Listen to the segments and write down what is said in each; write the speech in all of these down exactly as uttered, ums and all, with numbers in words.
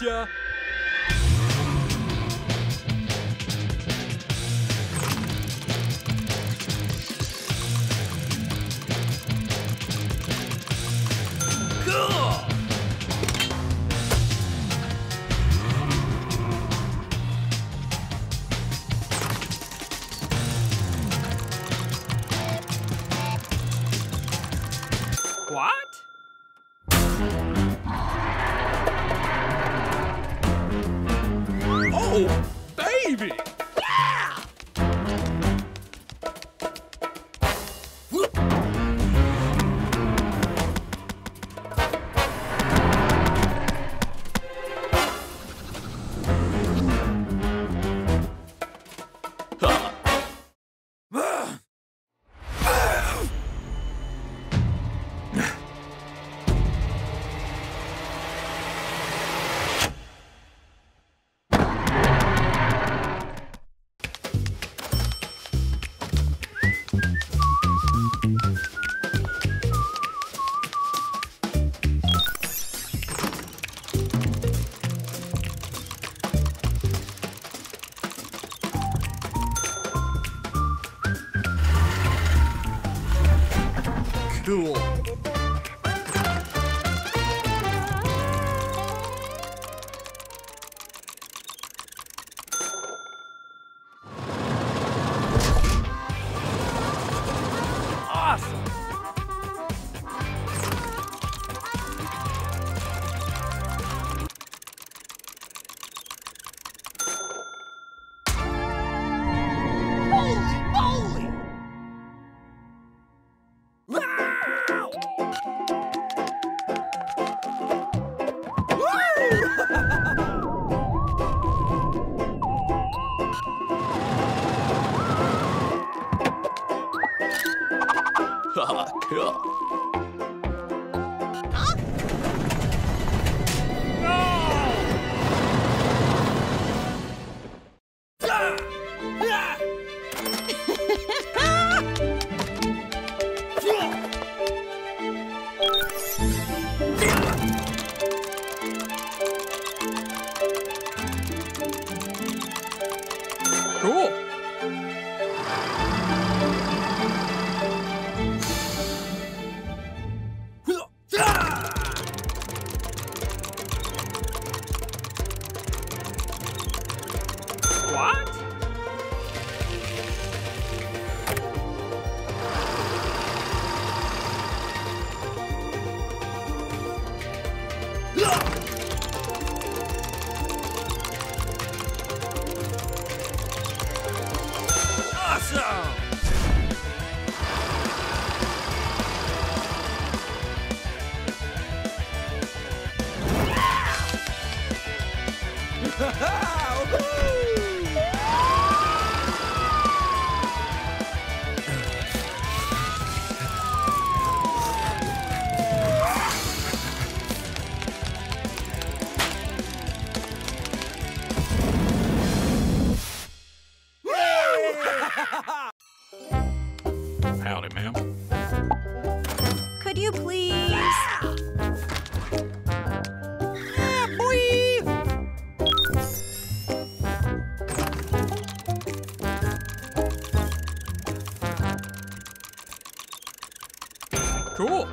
get ya! Cool. Howdy, ma'am. Could you please? Yeah! Yeah, boy! Cool.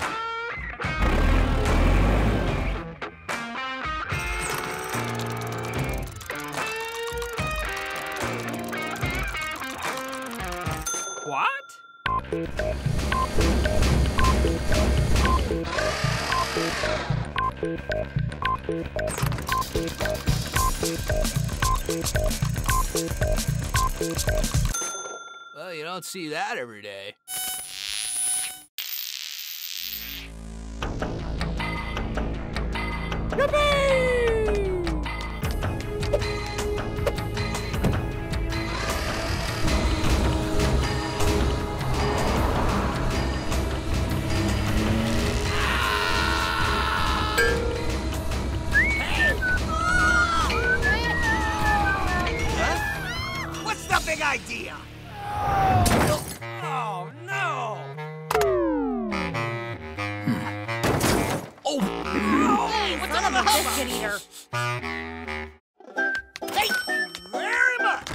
Well, you don't see that every day. Idea. Oh, no. Oh, no. Hey, what's up? I'm a biscuit eater. Thank you very much.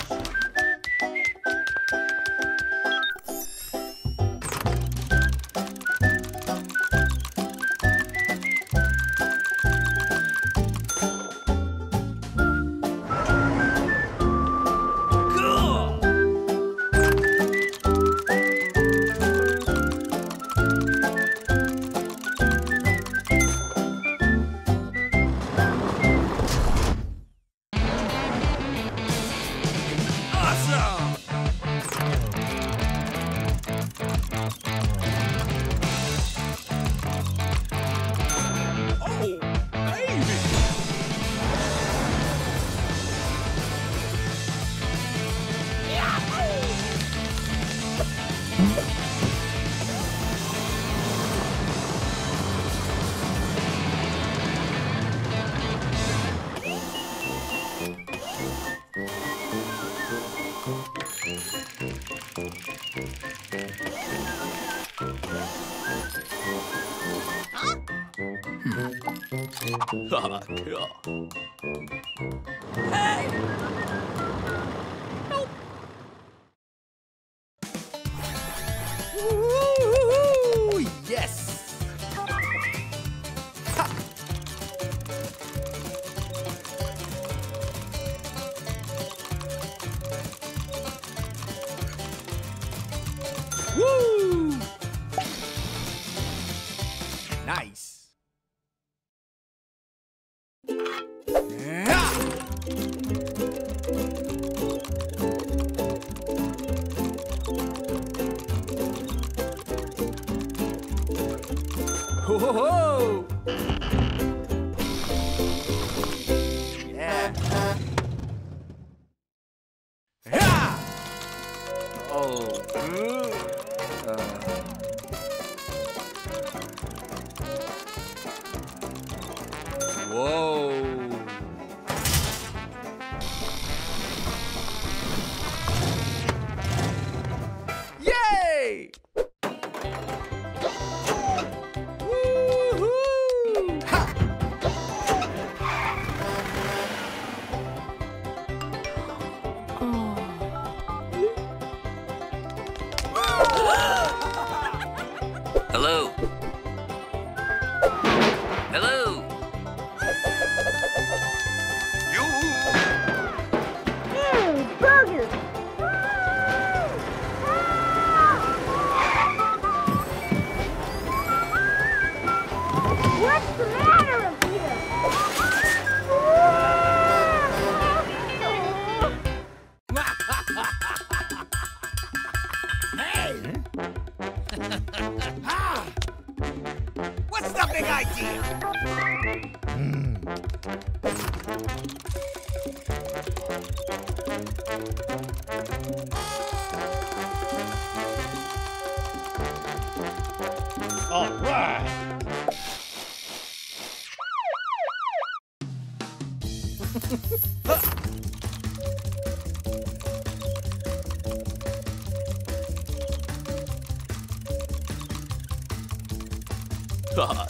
Hey! Nope. Woo-hoo-hoo-hoo! Yes! Ha. Woo! Nice! Ho-ho-ho! Yeah. Yeah. Oh. Uh. Whoa. Yay! Hello. Hello. You. Hey, bugger. What's the matter up here? Hey. What's the big idea? Mm. All right. Huh. God.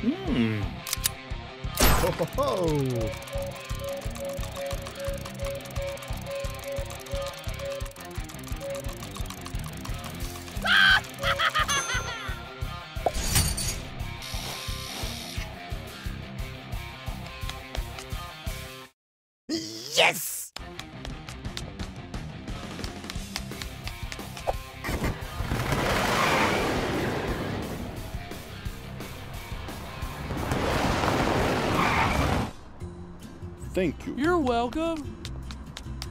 Hmm. Ho ho ho. Yes. Thank you. You're welcome.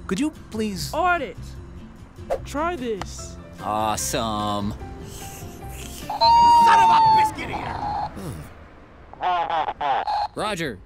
Could you please... Audit. Try this. Awesome. Son of a biscuit eater! Roger.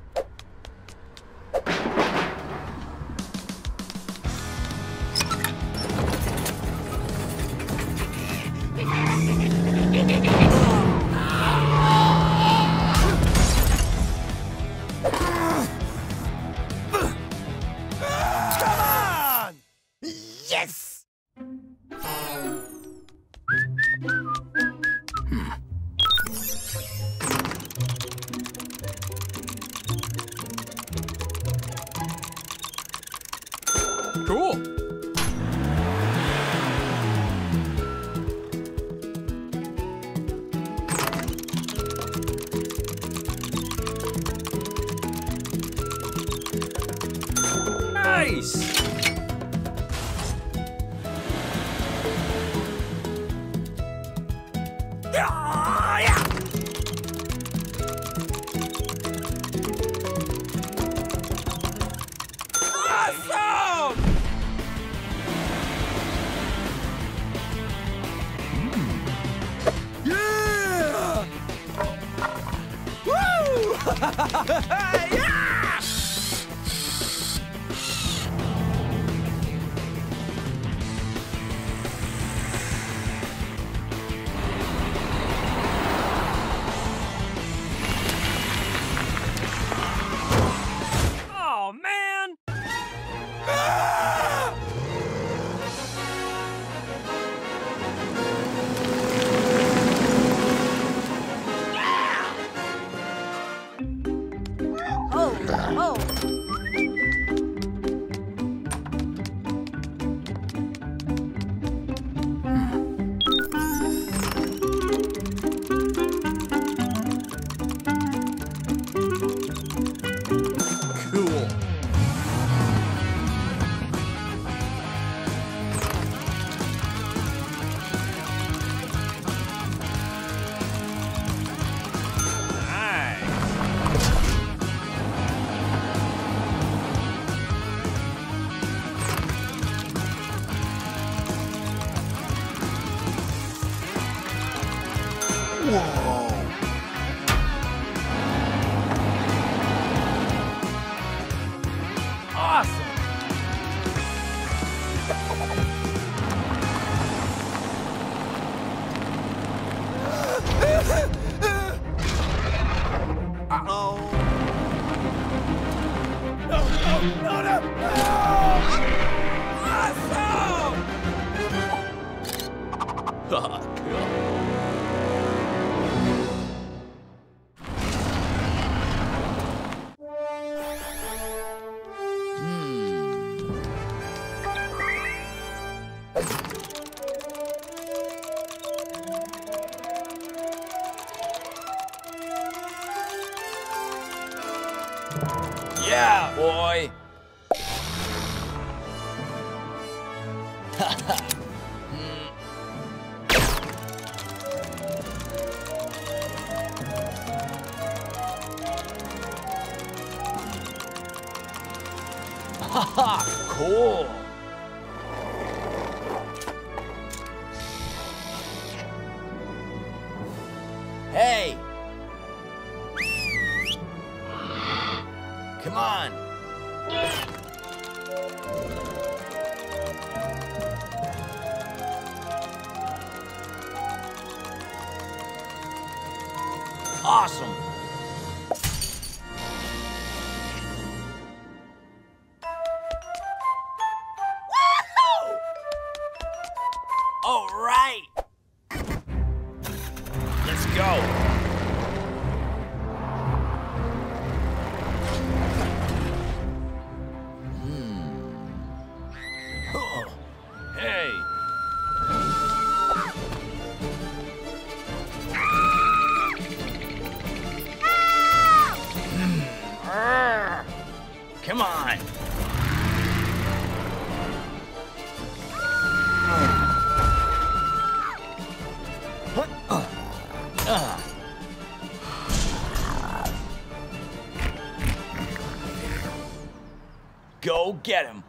Get him.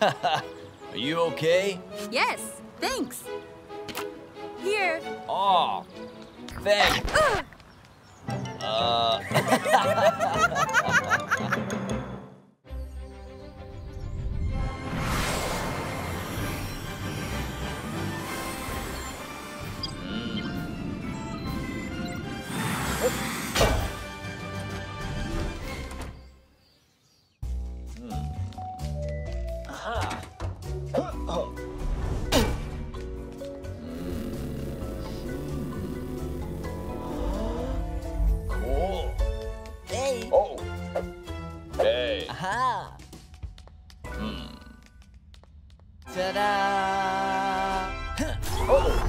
Are you okay? Yes, thanks. Here. Oh, thanks. Uh. Ta-da! Oh!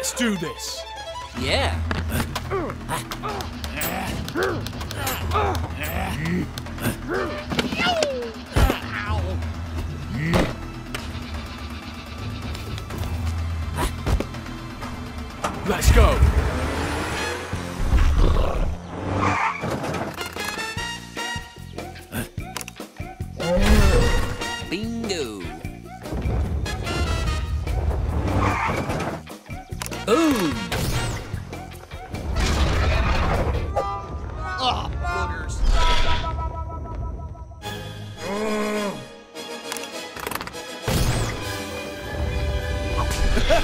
Let's do this. Yeah. Let's go. Bingo. Ooh! Ah, boogers!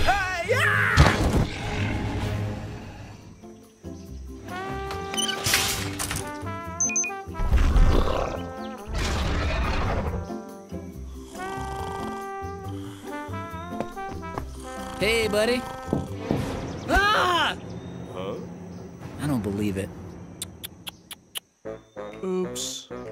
Yeah! Hey, buddy. Believe it. Oops.